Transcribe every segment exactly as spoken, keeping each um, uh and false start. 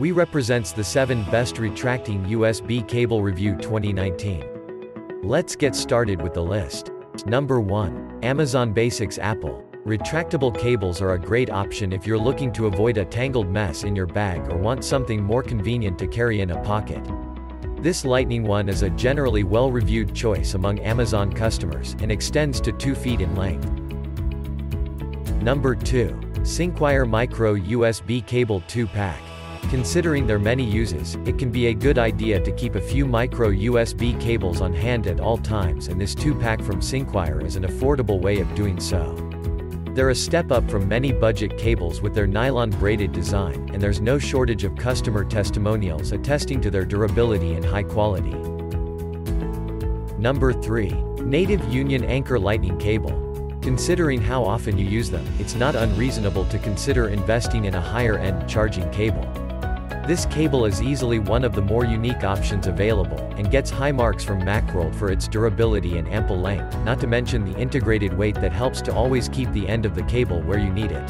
We represents the seven best retracting U S B cable review twenty nineteen. Let's get started with the list. Number one. Amazon Basics Apple. Retractable cables are a great option if you're looking to avoid a tangled mess in your bag or want something more convenient to carry in a pocket. This Lightning one is a generally well-reviewed choice among Amazon customers and extends to two feet in length. Number two. SyncWire Micro U S B Cable two pack. Considering their many uses, it can be a good idea to keep a few micro U S B cables on hand at all times, and this two pack from SyncWire is an affordable way of doing so. They're a step up from many budget cables with their nylon braided design, and there's no shortage of customer testimonials attesting to their durability and high quality. Number three. Native Union Anker Lightning Cable. Considering how often you use them, it's not unreasonable to consider investing in a higher-end charging cable. This cable is easily one of the more unique options available, and gets high marks from Macworld for its durability and ample length, not to mention the integrated weight that helps to always keep the end of the cable where you need it.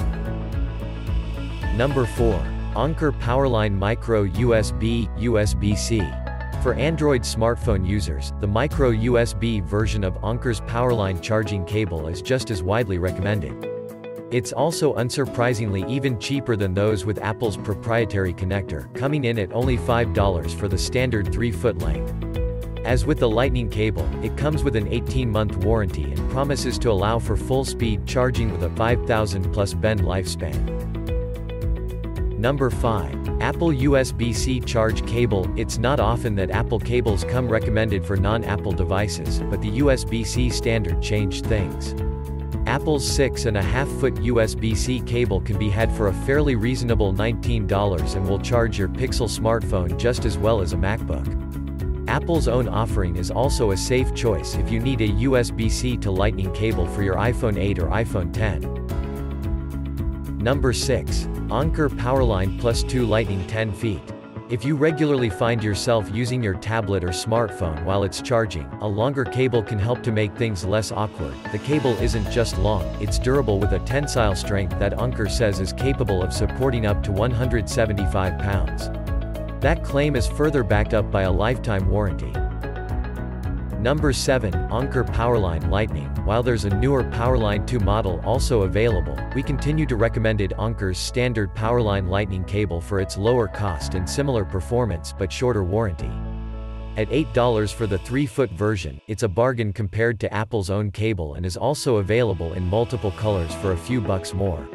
Number four. Anker PowerLine Micro U S B, U S B C. For Android smartphone users, the micro U S B version of Anker's PowerLine charging cable is just as widely recommended. It's also unsurprisingly even cheaper than those with Apple's proprietary connector, coming in at only five dollars for the standard three foot length. As with the Lightning cable, it comes with an eighteen month warranty and promises to allow for full-speed charging with a five thousand plus bend lifespan. Number five. Apple U S B C Charge Cable. It's not often that Apple cables come recommended for non-Apple devices, but the U S B C standard changed things. Apple's six and a half foot U S B C cable can be had for a fairly reasonable nineteen dollars and will charge your Pixel smartphone just as well as a MacBook. Apple's own offering is also a safe choice if you need a U S B C to Lightning cable for your iPhone eight or iPhone ten. Number six. Anker PowerLine+ two Lightning ten feet. If you regularly find yourself using your tablet or smartphone while it's charging, a longer cable can help to make things less awkward. The cable isn't just long, it's durable with a tensile strength that Anker says is capable of supporting up to one hundred seventy-five pounds. That claim is further backed up by a lifetime warranty. Number seven. Anker PowerLine Lightning. While there's a newer PowerLine two model also available, we continue to recommend Anker's standard PowerLine Lightning cable for its lower cost and similar performance but shorter warranty. At eight dollars for the three foot version, it's a bargain compared to Apple's own cable and is also available in multiple colors for a few bucks more.